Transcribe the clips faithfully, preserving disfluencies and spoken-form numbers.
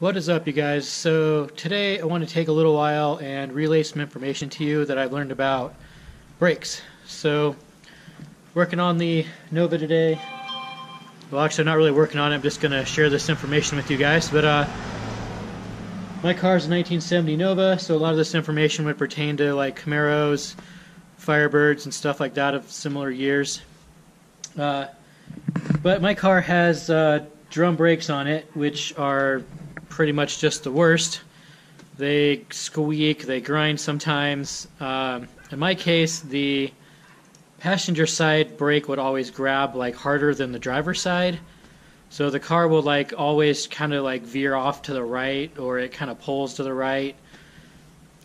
What is up, you guys? So today I want to take a little while and relay some information to you that I've learned about brakes. So working on the Nova today. Well, actually not really working on it, I'm just going to share this information with you guys. But uh, my car is a nineteen seventy Nova, so a lot of this information would pertain to like Camaros, Firebirds, and stuff like that of similar years. Uh, but my car has uh, drum brakes on it, which are pretty much just the worst. They squeak, they grind sometimes. Um, in my case, the passenger side brake would always grab like harder than the driver's side, so the car will like always kind of like veer off to the right, or it kind of pulls to the right.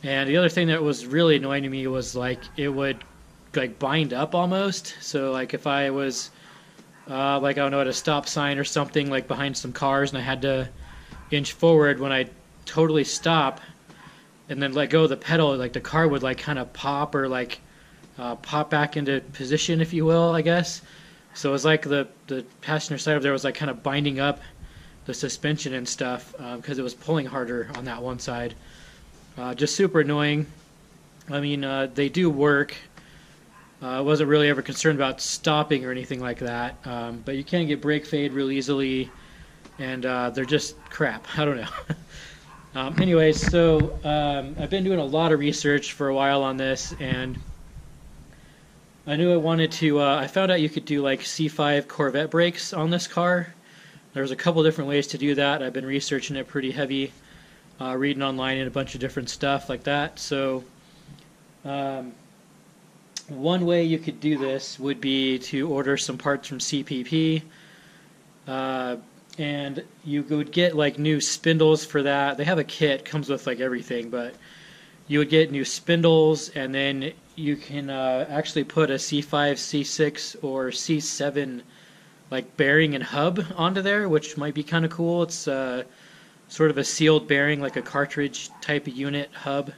And the other thing that was really annoying to me was like it would like bind up almost. So like if I was uh, like I don't know, at a stop sign or something, like behind some cars, and I had to inch forward, when I totally stop and then let go of the pedal, like the car would like kind of pop, or like uh, pop back into position, if you will, I guess. So it was like the the passenger side over there was like kind of binding up the suspension and stuff, because um, it was pulling harder on that one side. Uh, just super annoying. I mean, uh, they do work. I uh, wasn't really ever concerned about stopping or anything like that, um, but you can get brake fade real easily. And uh, they're just crap. I don't know. um, anyways, so um, I've been doing a lot of research for a while on this, and I knew I wanted to. Uh, I found out you could do like C five Corvette brakes on this car. There's a couple different ways to do that. I've been researching it pretty heavy, uh, reading online and a bunch of different stuff like that. So um, one way you could do this would be to order some parts from C P P. Uh, And you would get like new spindles for that. They have a kit, comes with like everything, but you would get new spindles, and then you can uh, actually put a C five, C six, or C seven like bearing and hub onto there, which might be kind of cool. It's uh, sort of a sealed bearing, like a cartridge type of unit hub,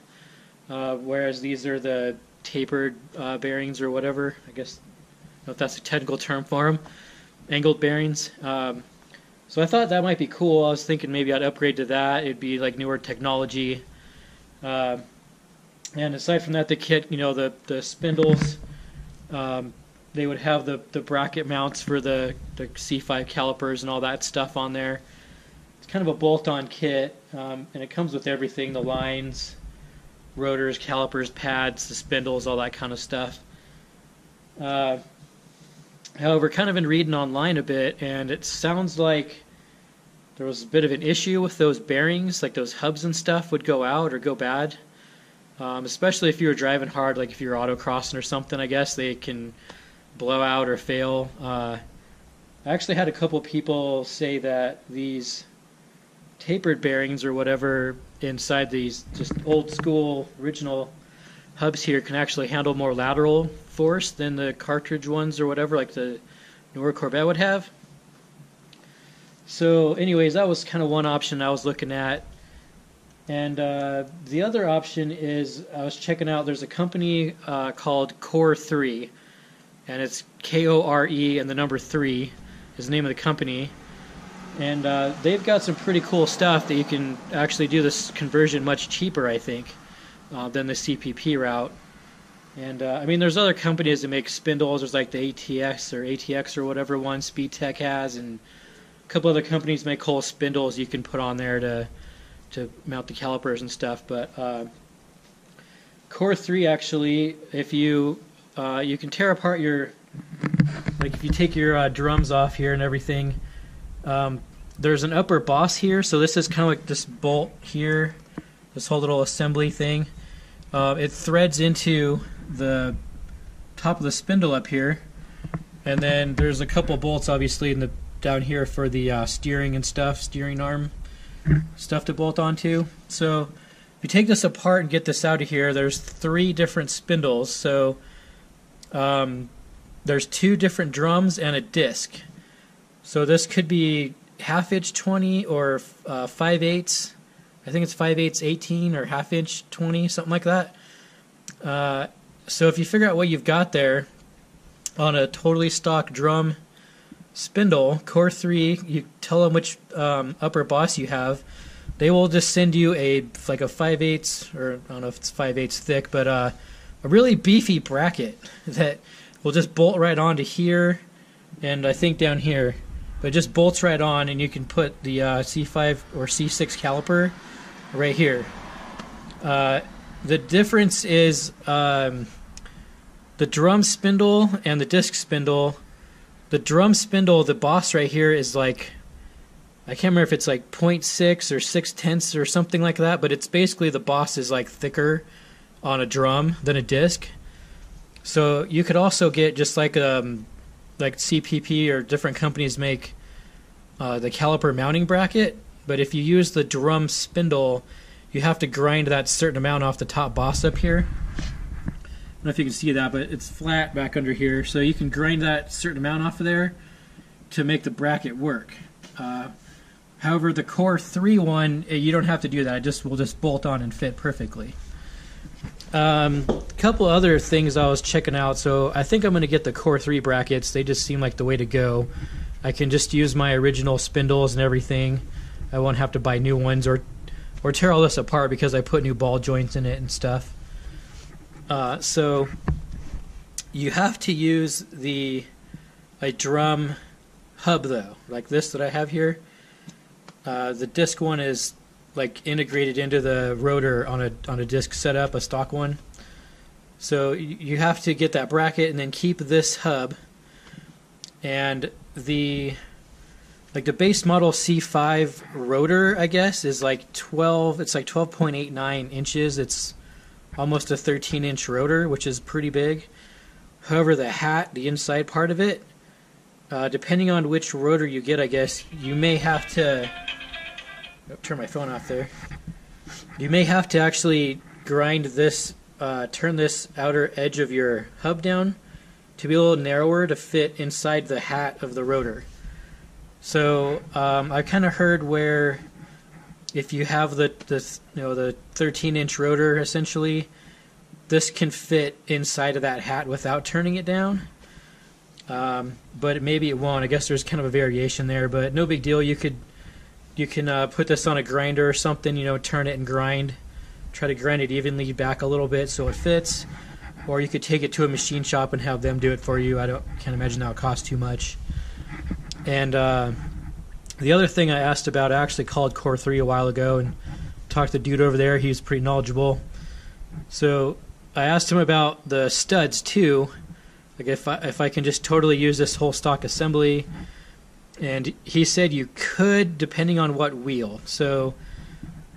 uh, whereas these are the tapered uh, bearings or whatever. I guess I don't know if that's a technical term for them. Angled bearings. Um, So I thought that might be cool. I was thinking maybe I'd upgrade to that. It'd be like newer technology. Uh, and aside from that, the kit, you know, the, the spindles, um, they would have the, the bracket mounts for the, the C five calipers and all that stuff on there. It's kind of a bolt-on kit, um, and it comes with everything, the lines, rotors, calipers, pads, the spindles, all that kind of stuff. Uh, However, kind of been reading online a bit, and it sounds like there was a bit of an issue with those bearings, like those hubs and stuff would go out or go bad, um, especially if you were driving hard, like if you were autocrossing or something. I guess they can blow out or fail. Uh, I actually had a couple people say that these tapered bearings or whatever inside these just old school original hubs here can actually handle more lateral force than the cartridge ones or whatever, like the newer Corvette would have. So anyways, that was kind of one option I was looking at. And uh, the other option is, I was checking out, there's a company uh, called Core three, and it's K O R E and the number three is the name of the company. And uh, they've got some pretty cool stuff that you can actually do this conversion much cheaper, I think, Uh, than the C P P route. And uh, I mean, there's other companies that make spindles. There's like the A T X or A T X or whatever one SpeedTech has, and a couple other companies make whole spindles you can put on there to to mount the calipers and stuff. But uh, Core three actually, if you uh, you can tear apart your, like if you take your uh, drums off here and everything, um, there's an upper boss here. So this is kind of like this bolt here, this whole little assembly thing. Uh, it threads into the top of the spindle up here, and then there's a couple bolts obviously in the down here for the uh, steering and stuff, steering arm stuff to bolt onto. So if you take this apart and get this out of here, there's three different spindles. So um, there's two different drums and a disc. So this could be half inch twenty or uh, five eighths. I think it's five eighths eighteen or half inch twenty, something like that. Uh, so if you figure out what you've got there on a totally stock drum spindle, Core three, you tell them which um, upper boss you have. they will just send you a like a five eighths, or I don't know if it's five eighths thick, but uh, a really beefy bracket that will just bolt right onto here, and I think down here. But it just bolts right on, and you can put the uh, C five or C six caliper right here. Uh, the difference is um, the drum spindle and the disc spindle. The drum spindle, the boss right here, is like, I can't remember if it's like point six or six tenths or something like that, but it's basically the boss is like thicker on a drum than a disc. So you could also get just like um, like C P P or different companies make uh, the caliper mounting bracket, but if you use the drum spindle, you have to grind that certain amount off the top boss up here. I don't know if you can see that, but it's flat back under here, so you can grind that certain amount off of there to make the bracket work. Uh, however, the Core three one, you don't have to do that. It just will just bolt on and fit perfectly. Um, a couple other things I was checking out, so I think I'm going to get the Core three brackets. They just seem like the way to go. I can just use my original spindles and everything. I won't have to buy new ones or or tear all this apart because I put new ball joints in it and stuff. Uh, so you have to use the a drum hub though, like this that I have here. Uh, the disc one is like integrated into the rotor on a on a disc setup, a stock one. So you have to get that bracket and then keep this hub. And the like the base model C five rotor, I guess, is like twelve. It's like twelve point eight nine inches. It's almost a thirteen inch rotor, which is pretty big. However, the hat, the inside part of it, uh, depending on which rotor you get, I guess, you may have to... Oh, turn my phone off there. You may have to actually grind this, uh, turn this outer edge of your hub down to be a little narrower to fit inside the hat of the rotor. So um, I kind of heard where... if you have the, the you know the thirteen inch rotor, essentially, this can fit inside of that hat without turning it down. Um, but maybe it won't. I guess there's kind of a variation there, but no big deal. You could you can uh, put this on a grinder or something. You know, turn it and grind. Try to grind it evenly back a little bit so it fits. Or you could take it to a machine shop and have them do it for you. I don't can't imagine that would cost too much. And Uh, The other thing I asked about, I actually called Core three a while ago and talked to the dude over there. He was pretty knowledgeable. So I asked him about the studs too, like if I, if I can just totally use this whole stock assembly. And he said you could, depending on what wheel. So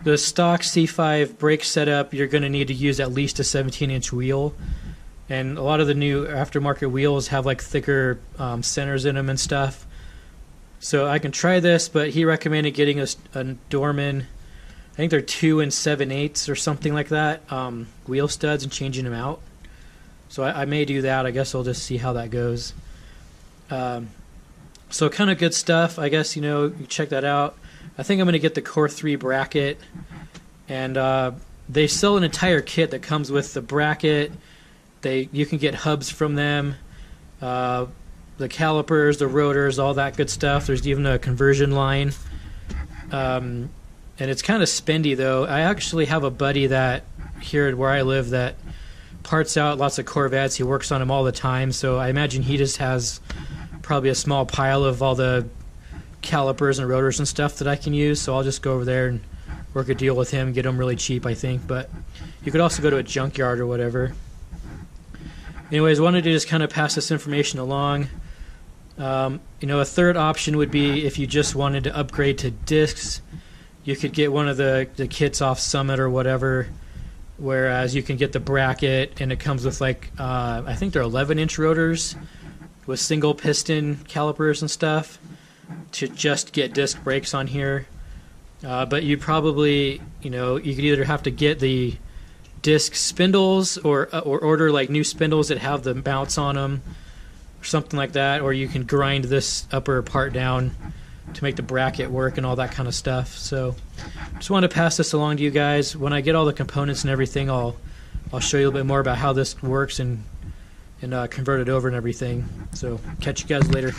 the stock C five brake setup, you're going to need to use at least a seventeen inch wheel. And a lot of the new aftermarket wheels have like thicker um, centers in them and stuff. So I can try this, but he recommended getting a, a Dorman, I think they're two and seven eighths or something like that, um, wheel studs and changing them out. So I, I may do that. I guess I'll just see how that goes. Um, so kind of good stuff. I guess, you know, you check that out. I think I'm going to get the Core three bracket. And uh, they sell an entire kit that comes with the bracket. They You can get hubs from them. Uh, the calipers, the rotors, all that good stuff. There's even a conversion line. Um, and it's kind of spendy, though. I actually have a buddy that here where I live that parts out lots of Corvettes. He works on them all the time, so I imagine he just has probably a small pile of all the calipers and rotors and stuff that I can use, so I'll just go over there and work a deal with him, get them really cheap, I think. But you could also go to a junkyard or whatever. Anyways, I wanted to just kind of pass this information along. Um, you know, a third option would be if you just wanted to upgrade to discs, you could get one of the, the kits off Summit or whatever, whereas you can get the bracket and it comes with like, uh, I think they're eleven inch rotors with single piston calipers and stuff to just get disc brakes on here. Uh, but you probably, you know, you could either have to get the disc spindles or, or order like new spindles that have the mounts on them, or something like that, or you can grind this upper part down to make the bracket work and all that kind of stuff. So just wanted to pass this along to you guys. When I get all the components and everything, I'll I'll show you a little bit more about how this works and and uh, convert it over and everything. So catch you guys later.